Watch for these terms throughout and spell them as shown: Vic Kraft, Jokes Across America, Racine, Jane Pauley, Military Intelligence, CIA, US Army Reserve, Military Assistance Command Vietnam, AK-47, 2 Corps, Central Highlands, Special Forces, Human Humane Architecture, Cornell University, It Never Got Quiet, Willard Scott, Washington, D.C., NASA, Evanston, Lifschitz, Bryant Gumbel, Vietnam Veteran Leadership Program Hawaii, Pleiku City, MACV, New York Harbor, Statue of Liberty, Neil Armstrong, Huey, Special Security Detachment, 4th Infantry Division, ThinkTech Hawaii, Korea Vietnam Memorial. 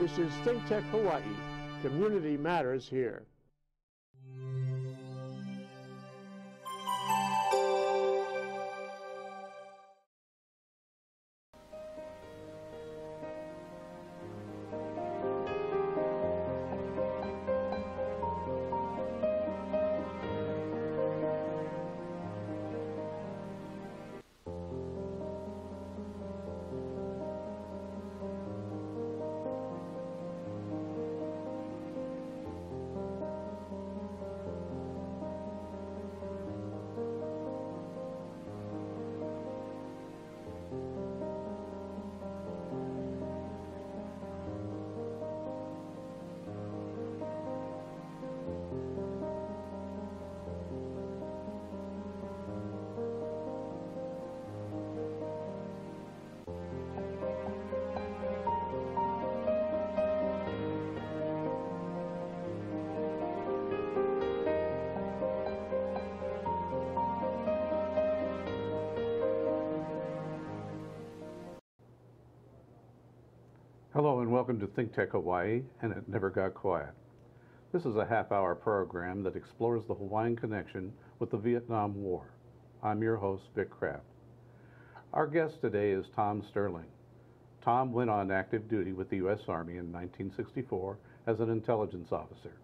This is ThinkTech Hawaii. Community matters here. Hello and welcome to ThinkTech Hawaii and It Never Got Quiet. This is a half-hour program that explores the Hawaiian connection with the Vietnam War. I'm your host, Vic Kraft. Our guest today is Tom Stirling. Tom went on active duty with the U.S. Army in 1964 as an intelligence officer.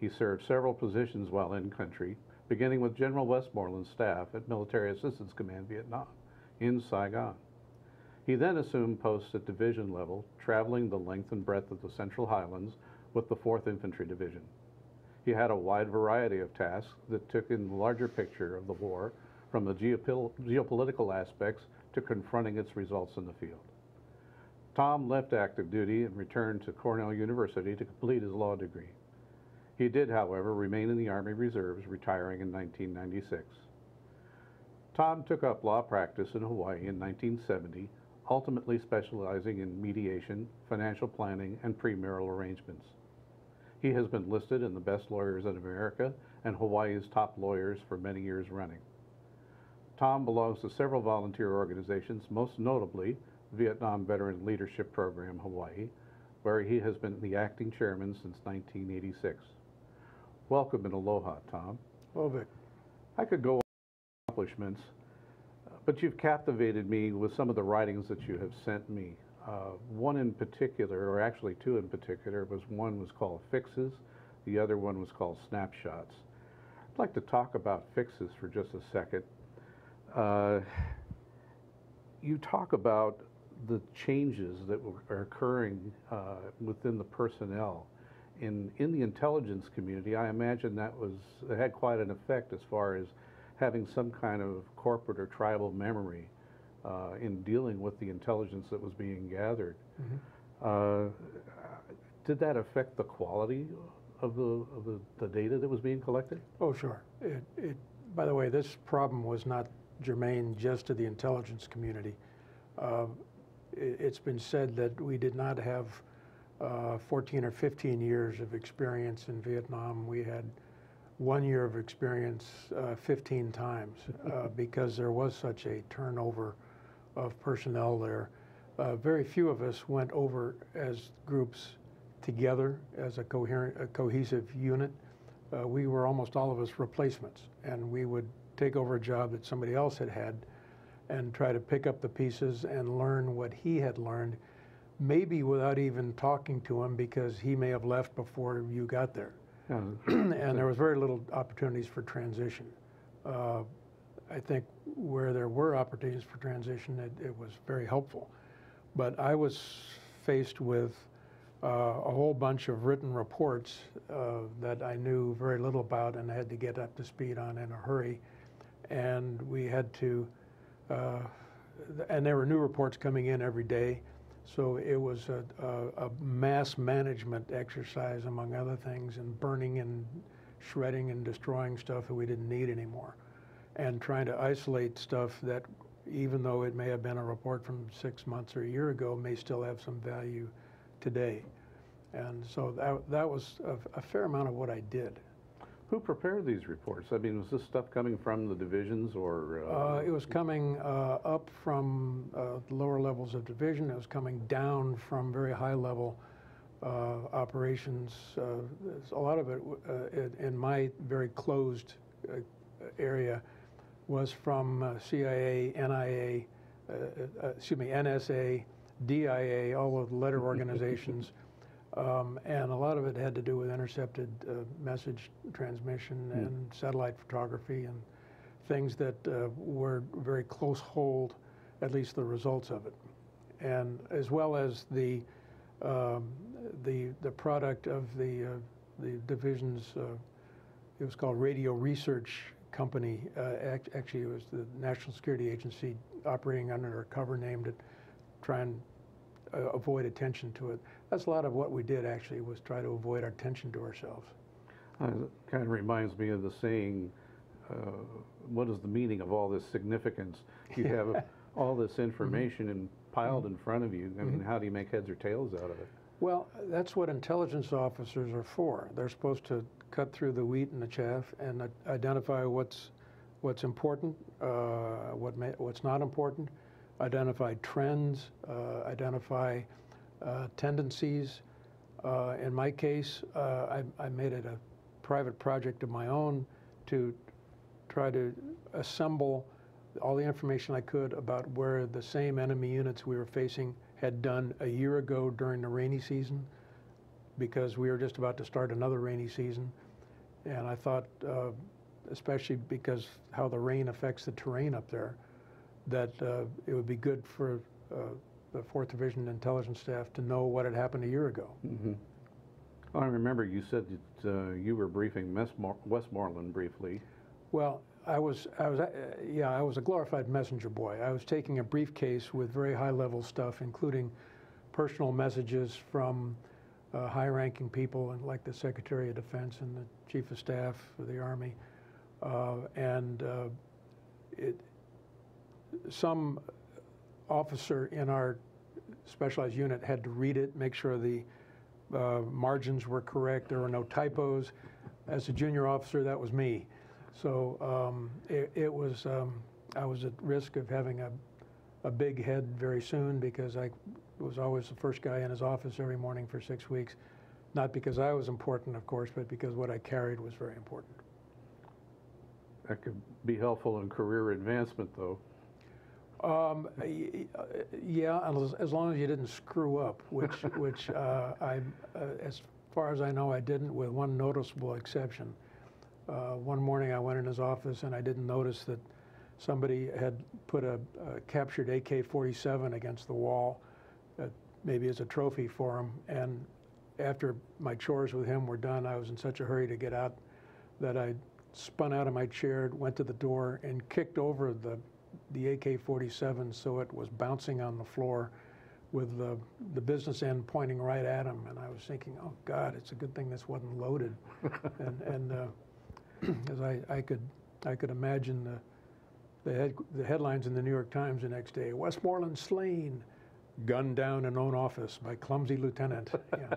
He served several positions while in-country, beginning with General Westmoreland's staff at Military Assistance Command Vietnam in Saigon. He then assumed posts at division level, traveling the length and breadth of the Central Highlands with the 4th Infantry Division. He had a wide variety of tasks that took in the larger picture of the war, from the geopolitical aspects to confronting its results in the field. Tom left active duty and returned to Cornell University to complete his law degree. He did, however, remain in the Army Reserves, retiring in 1996. Tom took up law practice in Hawaii in 1970, ultimately specializing in mediation, financial planning, and premarital arrangements. He has been listed in the best lawyers in America and Hawaii's top lawyers for many years running. Tom belongs to several volunteer organizations, most notably Vietnam Veteran Leadership Program Hawaii, where he has been the acting chairman since 1986. Welcome and aloha, Tom. Hello, Vic. I could go on accomplishments, but you've captivated me with some of the writings that you have sent me. One in particular, or actually two in particular, one was called Fixes, the other one was called Snapshots. I'd like to talk about Fixes for just a second. You talk about the changes that are occurring within the personnel. In the intelligence community, I imagine that had quite an effect as far as having some kind of corporate or tribal memory in dealing with the intelligence that was being gathered. Mm-hmm. Did that affect the quality of the data that was being collected? Oh, sure. By the way, this problem was not germane just to the intelligence community. It's been said that we did not have 14 or 15 years of experience in Vietnam. We had 1 year of experience 15 times because there was such a turnover of personnel there. Very few of us went over as groups together as a cohesive unit. We were almost all of us replacements, and we would take over a job that somebody else had had and try to pick up the pieces and learn what he had learned, maybe without even talking to him because he may have left before you got there. And there was very little opportunities for transition. I think where there were opportunities for transition, it was very helpful. But I was faced with a whole bunch of written reports that I knew very little about and had to get up to speed on in a hurry. And we had to, and there were new reports coming in every day. So it was a mass management exercise, among other things, and burning and shredding and destroying stuff that we didn't need anymore, and trying to isolate stuff that, even though it may have been a report from 6 months or a year ago, may still have some value today. And so that was a fair amount of what I did. Who prepared these reports? I mean, was this stuff coming from the divisions or? It was coming up from lower levels of division. It was coming down from very high level operations, a lot of it in my very closed area was from CIA, NIA, excuse me, NSA, DIA, all of the letter organizations, and a lot of it had to do with intercepted message transmission and satellite photography and things that were very close hold, at least the results of it, and as well as the product of the division's, it was called Radio Research Company. Actually, it was the National Security Agency operating under a cover named it, try and avoid attention to it. That's a lot of what we did actually, was try to avoid our attention to ourselves. It kind of reminds me of the saying, what is the meaning of all this significance? You have all this information and piled in front of you. I mean, how do you make heads or tails out of it? Well, that's what intelligence officers are for. They're supposed to cut through the wheat and the chaff and identify what's important, what's not important, identify trends, identify tendencies. In my case, I made it a private project of my own to try to assemble all the information I could about where the same enemy units we were facing had done a year ago during the rainy season, because we were just about to start another rainy season. And I thought, especially because how the rain affects the terrain up there, that it would be good for the 4th Division intelligence staff to know what had happened a year ago. I remember you said that you were briefing Westmoreland briefly. Well, I was a glorified messenger boy. I was taking a briefcase with very high-level stuff, including personal messages from high-ranking people, and like the Secretary of Defense and the Chief of Staff of the Army, some officer in our specialized unit had to read it, make sure the margins were correct, there were no typos. As a junior officer, that was me. So I was at risk of having a big head very soon, because I was always the first guy in his office every morning for 6 weeks. Not because I was important, of course, but because what I carried was very important. That could be helpful in career advancement, though. Yeah, as long as you didn't screw up, which as far as I know, I didn't, with one noticeable exception. One morning I went in his office and I didn't notice that somebody had put a captured AK-47 against the wall, maybe as a trophy for him. And after my chores with him were done, I was in such a hurry to get out that I spun out of my chair, went to the door, and kicked over the AK-47, so it was bouncing on the floor with the business end pointing right at him. And I was thinking, oh God, it's a good thing this wasn't loaded. and as I could imagine the headlines in the New York Times the next day: Westmoreland slain, gunned down in own office by clumsy lieutenant. Yeah.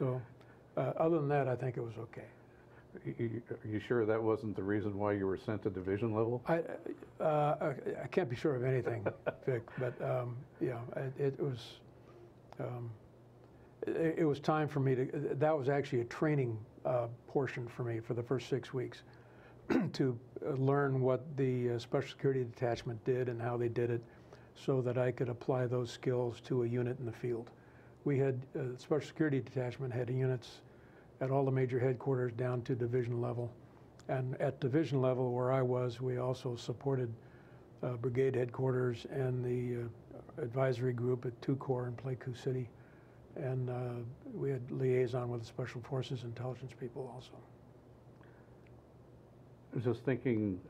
So other than that, I think it was okay. Are you sure that wasn't the reason why you were sent to division level? I can't be sure of anything, Vic, but yeah, it was time for me to, that was actually a training portion for me for the first 6 weeks to learn what the Special Security Detachment did and how they did it, so that I could apply those skills to a unit in the field. We had, Special Security Detachment had units at all the major headquarters down to division level. And at division level, where I was, we also supported brigade headquarters and the advisory group at 2 Corps in Pleiku City. And we had liaison with the Special Forces intelligence people also. I was just thinking,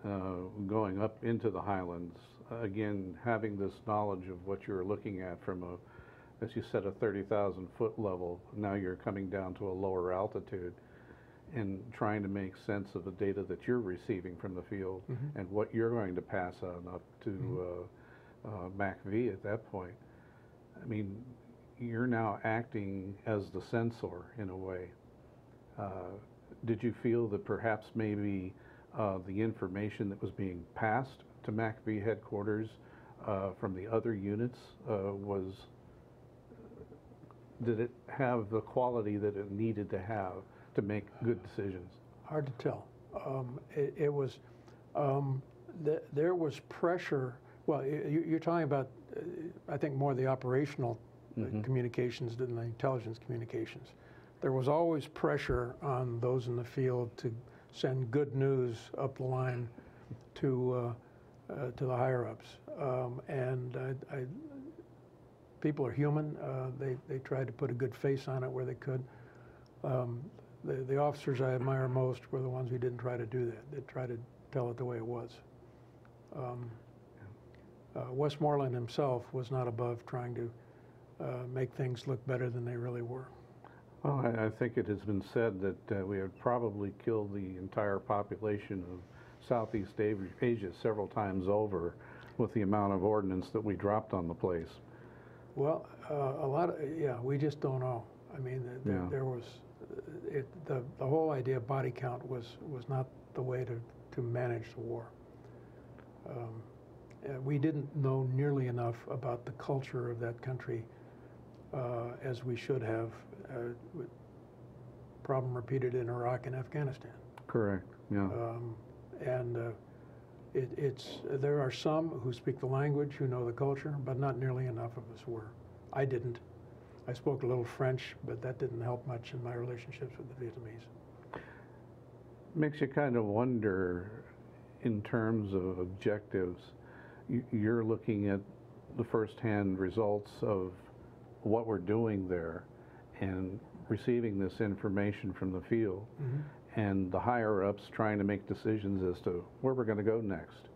going up into the Highlands, again, having this knowledge of what you're looking at from a, as you said, a 30,000-foot level. Now you're coming down to a lower altitude and trying to make sense of the data that you're receiving from the field and what you're going to pass on up to MACV at that point. I mean, you're now acting as the sensor in a way. Did you feel that perhaps maybe the information that was being passed to MACV headquarters from the other units was did it have the quality that it needed to have to make good decisions? Hard to tell. There was pressure. Well, you're talking about, I think, more the operational communications than the intelligence communications. There was always pressure on those in the field to send good news up the line to the higher-ups. People are human. They tried to put a good face on it where they could. The officers I admire most were the ones who didn't try to do that. They tried to tell it the way it was. Westmoreland himself was not above trying to make things look better than they really were. Well, I think it has been said that we had probably killed the entire population of Southeast Asia several times over with the amount of ordnance that we dropped on the place. Well, a lot of, yeah, we just don't know. I mean, there was, the whole idea of body count was not the way to manage the war. We didn't know nearly enough about the culture of that country as we should have. Problem repeated in Iraq and Afghanistan. Correct, yeah. There are some who speak the language, who know the culture, but not nearly enough of us were. I didn't. I spoke a little French, but that didn't help much in my relationships with the Vietnamese. Makes you kind of wonder in terms of objectives. You're looking at the firsthand results of what we're doing there and receiving this information from the field, and the higher-ups trying to make decisions as to where we're going to go next.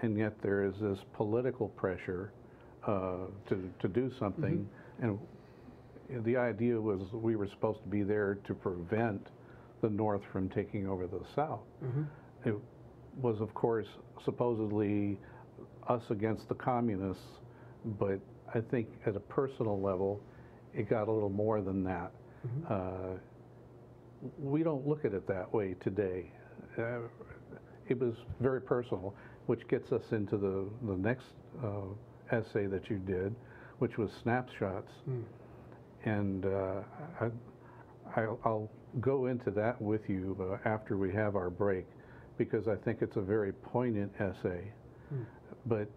And yet there is this political pressure to do something. And the idea was we were supposed to be there to prevent the North from taking over the South. It was, of course, supposedly us against the communists, but I think at a personal level, it got a little more than that. We don't look at it that way today. It was very personal, which gets us into the next essay that you did, which was snapshots. And I'll go into that with you after we have our break, because I think it's a very poignant essay. But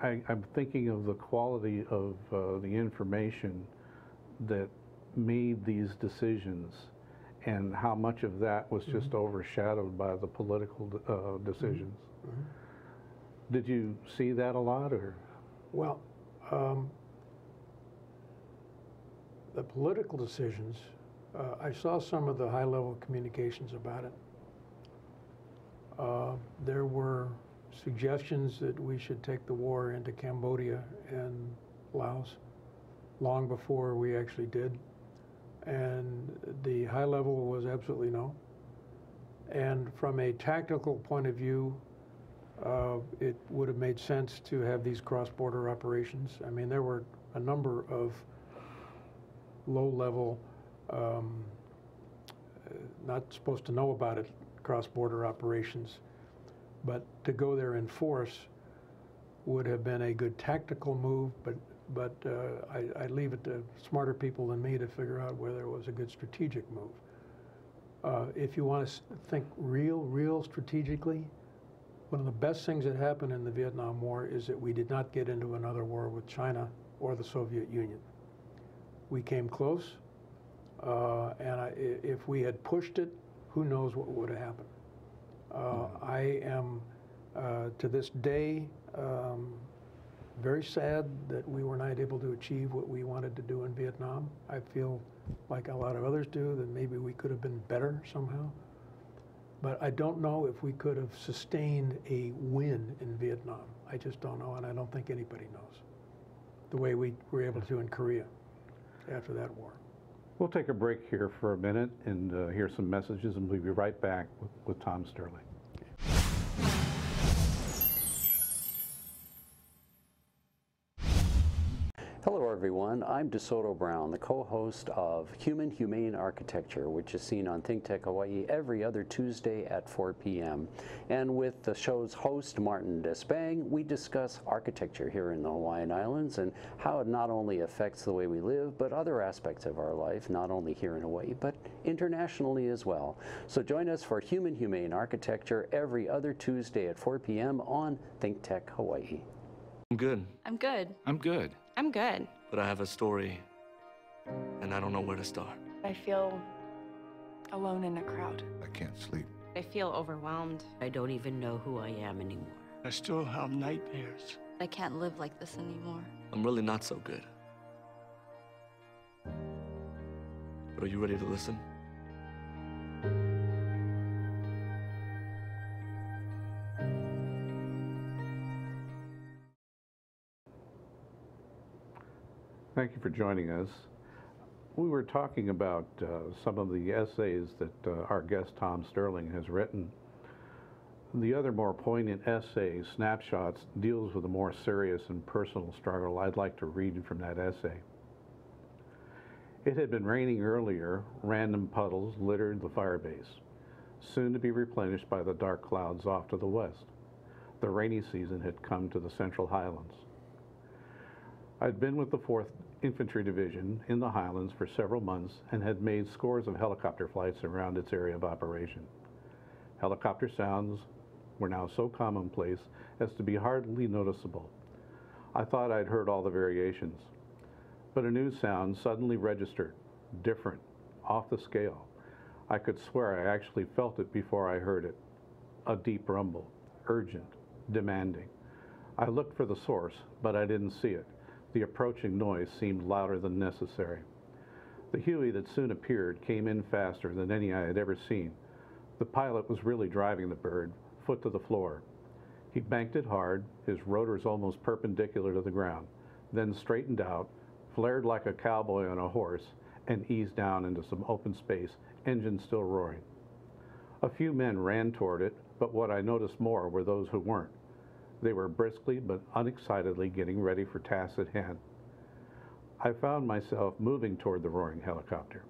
I'm thinking of the quality of the information that made these decisions and how much of that was just overshadowed by the political decisions. Did you see that a lot, or? Well, the political decisions, I saw some of the high-level communications about it. There were suggestions that we should take the war into Cambodia and Laos long before we actually did. And the high level was absolutely no. And from a tactical point of view, it would have made sense to have these cross-border operations. I mean, there were a number of low-level, not supposed to know about it, cross-border operations. But to go there in force would have been a good tactical move, but I leave it to smarter people than me to figure out whether it was a good strategic move. If you want to think real strategically, one of the best things that happened in the Vietnam War is that we did not get into another war with China or the Soviet Union. We came close, and if we had pushed it, who knows what would have happened. I am, to this day, very sad that we were not able to achieve what we wanted to do in Vietnam. I feel like a lot of others do, that maybe we could have been better somehow. But I don't know if we could have sustained a win in Vietnam. I just don't know, and I don't think anybody knows, the way we were able to in Korea after that war. We'll take a break here for a minute and hear some messages, and we'll be right back with Tom Stirling. Hello everyone, I'm DeSoto Brown, the co-host of Human Humane Architecture, which is seen on ThinkTech Hawaii every other Tuesday at 4 p.m. And with the show's host, Martin Despang, we discuss architecture here in the Hawaiian Islands and how it not only affects the way we live, but other aspects of our life, not only here in Hawaii, but internationally as well. So join us for Human Humane Architecture every other Tuesday at 4 p.m. on ThinkTech Hawaii. I'm good. I'm good. I'm good. I'm good. But I have a story, and I don't know where to start. I feel alone in a crowd. I can't sleep. I feel overwhelmed. I don't even know who I am anymore. I still have nightmares. I can't live like this anymore. I'm really not so good. But are you ready to listen? Thank you for joining us. We were talking about some of the essays that our guest Tom Stirling has written. The other more poignant essay, Snapshots, deals with a more serious and personal struggle. I'd like to read from that essay. It had been raining earlier. Random puddles littered the firebase, soon to be replenished by the dark clouds off to the west. The rainy season had come to the Central Highlands. I'd been with the 4th Infantry Division in the Highlands for several months and had made scores of helicopter flights around its area of operation. Helicopter sounds were now so commonplace as to be hardly noticeable. I thought I'd heard all the variations, but a new sound suddenly registered, different, off the scale. I could swear I actually felt it before I heard it. A deep rumble, urgent, demanding. I looked for the source, but I didn't see it. The approaching noise seemed louder than necessary. The Huey that soon appeared came in faster than any I had ever seen. The pilot was really driving the bird, foot to the floor. He banked it hard, his rotors almost perpendicular to the ground, then straightened out, flared like a cowboy on a horse, and eased down into some open space, engine still roaring. A few men ran toward it, but what I noticed more were those who weren't. They were briskly but unexcitedly getting ready for tasks at hand. I found myself moving toward the roaring helicopter.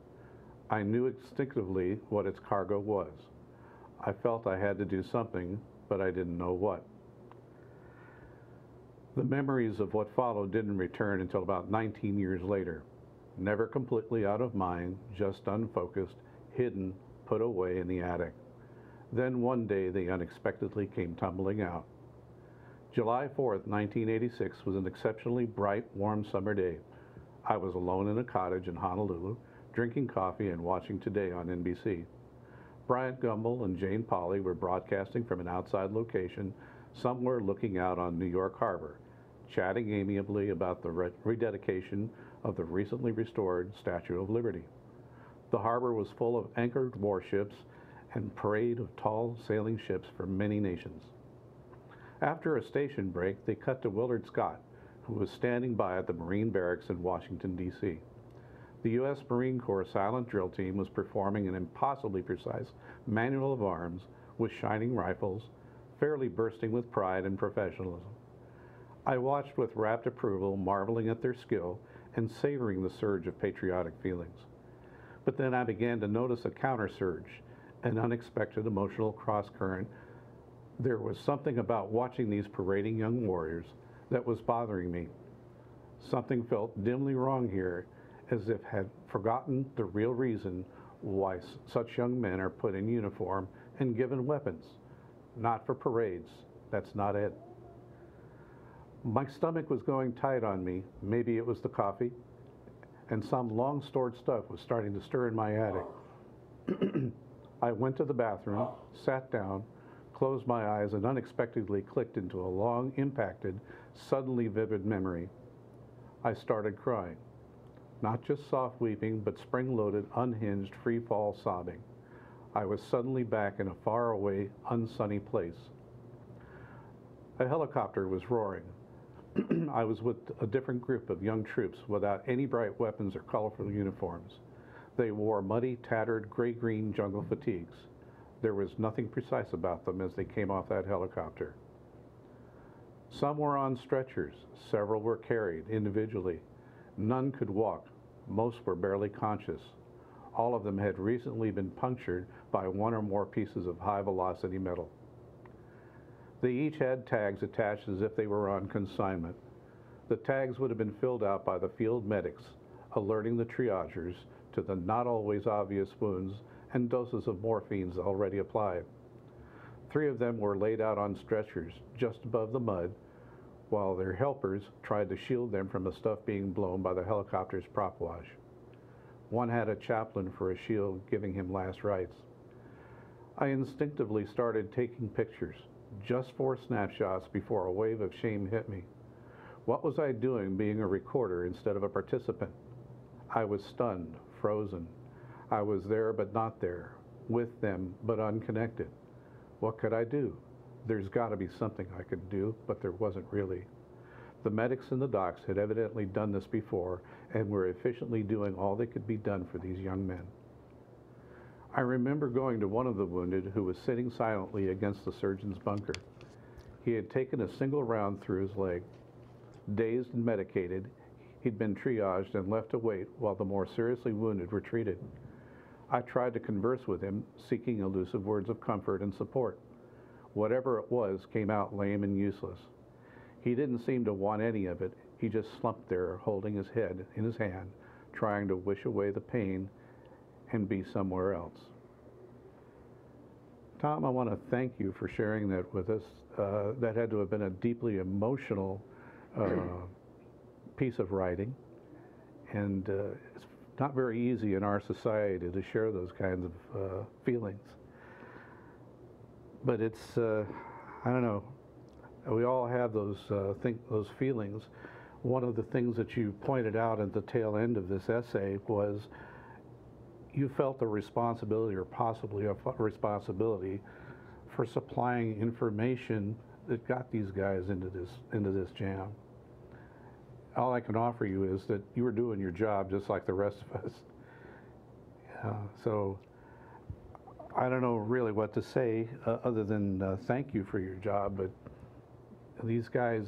I knew instinctively what its cargo was. I felt I had to do something, but I didn't know what. The memories of what followed didn't return until about 19 years later. Never completely out of mind, just unfocused, hidden, put away in the attic. Then one day they unexpectedly came tumbling out. July 4th, 1986 was an exceptionally bright, warm summer day. I was alone in a cottage in Honolulu, drinking coffee and watching Today on NBC. Bryant Gumbel and Jane Pauley were broadcasting from an outside location, somewhere looking out on New York Harbor, chatting amiably about the rededication of the recently restored Statue of Liberty. The harbor was full of anchored warships and parade of tall sailing ships from many nations. After a station break, they cut to Willard Scott, who was standing by at the Marine Barracks in Washington, D.C. The U.S. Marine Corps silent drill team was performing an impossibly precise manual of arms with shining rifles, fairly bursting with pride and professionalism. I watched with rapt approval, marveling at their skill and savoring the surge of patriotic feelings. But then I began to notice a countersurge, an unexpected emotional crosscurrent. There was something about watching these parading young warriors that was bothering me. Something felt dimly wrong here, as if had forgotten the real reason why such young men are put in uniform and given weapons. Not for parades, that's not it. My stomach was going tight on me, maybe it was the coffee, and some long-stored stuff was starting to stir in my attic. I went to the bathroom, sat down, closed my eyes, and unexpectedly clicked into a long, impacted, suddenly vivid memory. I started crying. Not just soft weeping, but spring-loaded, unhinged, free-fall sobbing. I was suddenly back in a faraway, unsunny place. A helicopter was roaring. I was with a different group of young troops without any bright weapons or colorful uniforms. They wore muddy, tattered, gray-green jungle fatigues. There was nothing precise about them as they came off that helicopter. Some were on stretchers, several were carried individually. None could walk. Most were barely conscious. All of them had recently been punctured by one or more pieces of high-velocity metal. They each had tags attached as if they were on consignment. The tags would have been filled out by the field medics, alerting the triagers to the not always obvious wounds and doses of morphines already applied. Three of them were laid out on stretchers just above the mud, while their helpers tried to shield them from the stuff being blown by the helicopter's prop wash. One had a chaplain for a shield, giving him last rites. I instinctively started taking pictures, just four snapshots, before a wave of shame hit me. What was I doing being a recorder instead of a participant? I was stunned, frozen. I was there but not there, with them but unconnected. What could I do? There's got to be something I could do, but there wasn't really. The medics in the docks had evidently done this before and were efficiently doing all that could be done for these young men. I remember going to one of the wounded who was sitting silently against the surgeon's bunker. He had taken a single round through his leg. Dazed and medicated, he'd been triaged and left to wait while the more seriously wounded were treated. I tried to converse with him, seeking elusive words of comfort and support. Whatever it was came out lame and useless. He didn't seem to want any of it. He just slumped there, holding his head in his hand, trying to wish away the pain and be somewhere else. Tom, I want to thank you for sharing that with us. That had to have been a deeply emotional piece of writing, and it's not very easy in our society to share those kinds of feelings. But it's, I don't know, we all have those feelings. One of the things that you pointed out at the tail end of this essay was you felt a responsibility, or possibly a responsibility, for supplying information that got these guys into this jam. All I can offer you is that you were doing your job just like the rest of us. So I don't know really what to say other than thank you for your job, but these guys,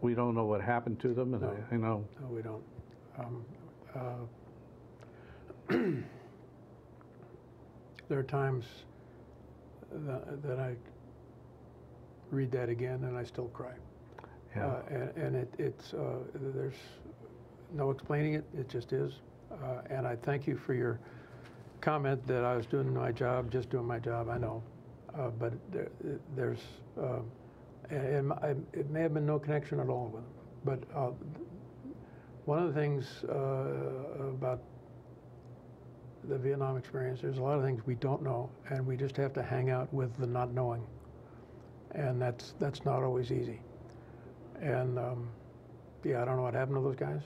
we don't know what happened to them, and no, I know. No, we don't. There are times that I read that again and I still cry. Yeah. And it's there's no explaining it. It just is. And I thank you for your comment that I was doing my job, just doing my job. I know, but there's and it may have been no connection at all with them. But one of the things about the Vietnam experience, there's a lot of things we don't know, and we just have to hang out with the not knowing, and that's not always easy. And yeah, I don't know what happened to those guys.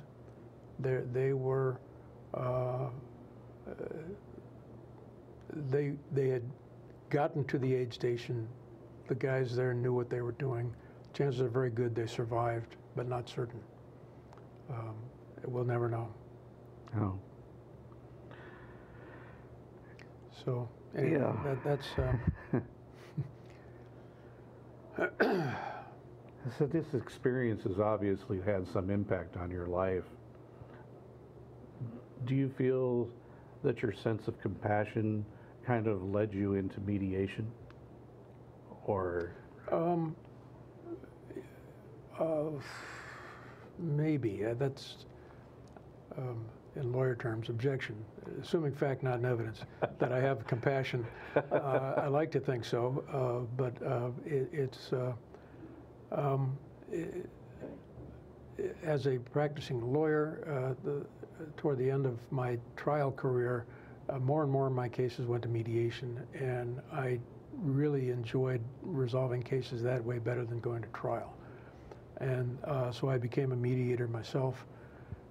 They were they had gotten to the aid station. The guys there knew what they were doing. Chances are very good they survived, but not certain. We'll never know. Oh. So anyway, yeah, that's. So this experience has obviously had some impact on your life. Do you feel that your sense of compassion kind of led you into mediation? Or? Maybe. That's, in lawyer terms, objection. Assuming fact, not in evidence, that I have compassion. I like to think so, but it's... as a practicing lawyer, toward the end of my trial career, more and more of my cases went to mediation, and I really enjoyed resolving cases that way better than going to trial. And so I became a mediator myself,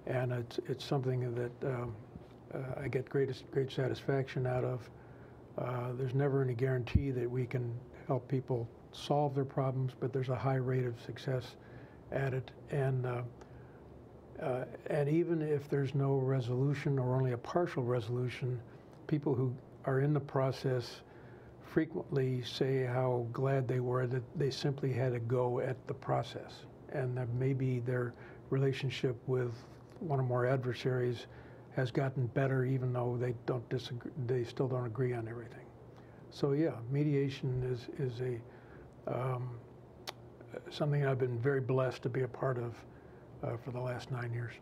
and it's something that I get great satisfaction out of. There's never any guarantee that we can help people solve their problems, but there's a high rate of success at it, and even if there's no resolution or only a partial resolution, people who are in the process frequently say how glad they were that they simply had a go at the process, and that maybe their relationship with one or more adversaries has gotten better, even though they don't disagree, they still don't agree on everything. So yeah, mediation is a something I've been very blessed to be a part of for the last 9 years.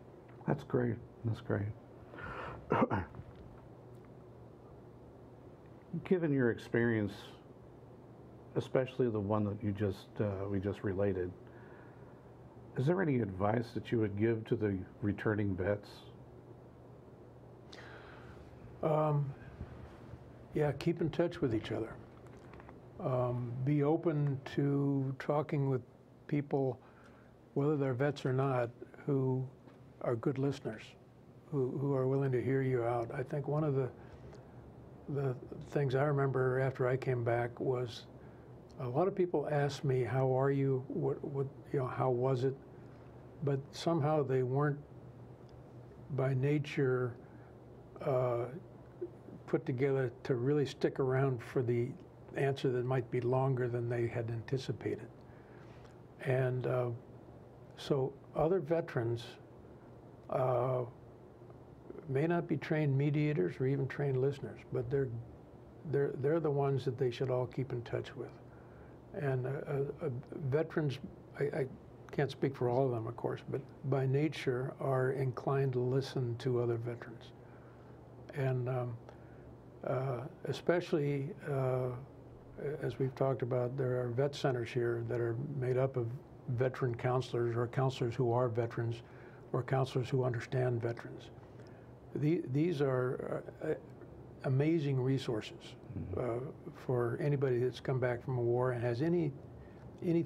That's great. That's great. Given your experience, especially the one that you just we just related, is there any advice that you would give to the returning vets? Yeah, keep in touch with each other. Be open to talking with people, whether they're vets or not, who are good listeners, who are willing to hear you out. I think one of the things I remember after I came back was a lot of people asked me, how are you, what you know, how was it? But somehow they weren't by nature put together to really stick around for the answer that might be longer than they had anticipated. And so other veterans may not be trained mediators or even trained listeners, but they're the ones that they should all keep in touch with. And veterans, I can't speak for all of them, of course, but by nature are inclined to listen to other veterans. And especially, as we've talked about, there are vet centers here that are made up of veteran counselors or counselors who are veterans or counselors who understand veterans. These are amazing resources for anybody that's come back from a war and has any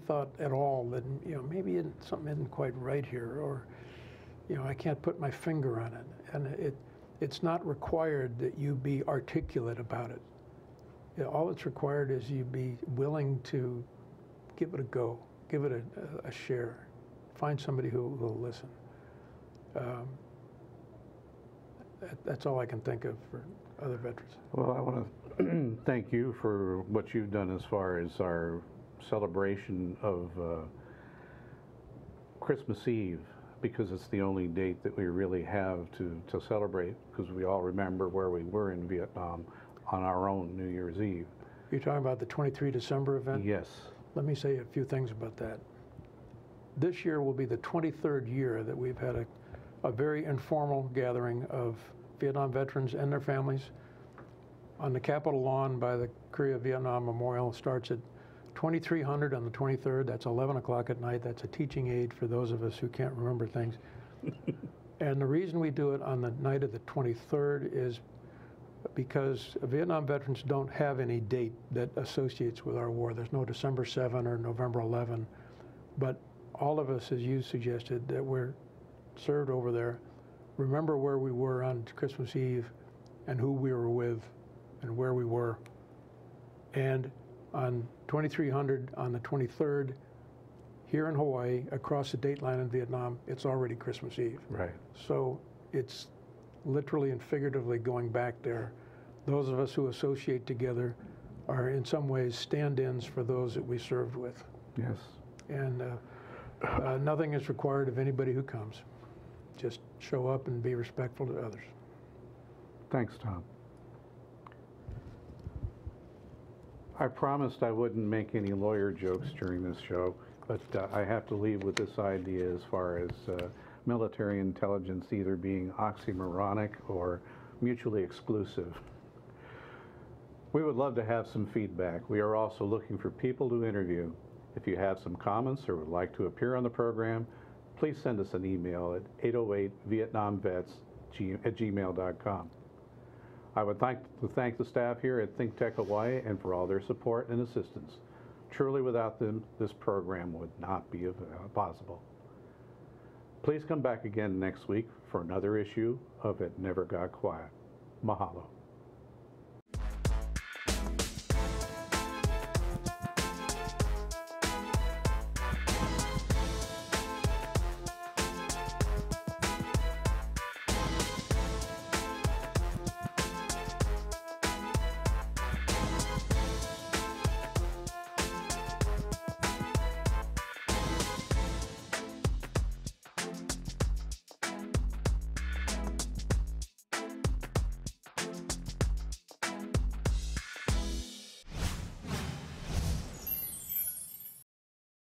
thought at all that, you know, maybe something isn't quite right here, or, you know, I can't put my finger on it. And it's not required that you be articulate about it. You know, all it's required is you be willing to give it a go, give it a share, find somebody who will listen. That's all I can think of for other veterans. Well, I want to thank you for what you've done as far as our celebration of Christmas Eve, because it's the only date that we really have to celebrate, because we all remember where we were in Vietnam on our own New Year's Eve. You're talking about the 23 December event? Yes. Let me say a few things about that. This year will be the 23rd year that we've had a very informal gathering of Vietnam veterans and their families on the Capitol lawn by the Korea Vietnam Memorial. Starts at 2300 on the 23rd. That's 11 o'clock at night. That's a teaching aid for those of us who can't remember things. And the reason we do it on the night of the 23rd is because Vietnam veterans don't have any date that associates with our war. There's no December 7 or November 11. But all of us, as you suggested, that we're served over there, remember where we were on Christmas Eve and who we were with and where we were. And on 2300, on the 23rd, here in Hawaii, across the date line in Vietnam, it's already Christmas Eve. Right. So it's literally and figuratively going back there. Those of us who associate together are in some ways stand-ins for those that we served with. Yes. And nothing is required of anybody who comes. Just show up and be respectful to others. Thanks, Tom. I promised I wouldn't make any lawyer jokes during this show, but I have to leave with this idea as far as military intelligence either being oxymoronic or mutually exclusive. We would love to have some feedback. We are also looking for people to interview. If you have some comments or would like to appear on the program, please send us an email at 808vietnamvets@gmail.com. I would like to thank the staff here at ThinkTech Hawaii and for all their support and assistance. Truly without them, this program would not be possible. Please come back again next week for another issue of It Never Got Quiet. Mahalo.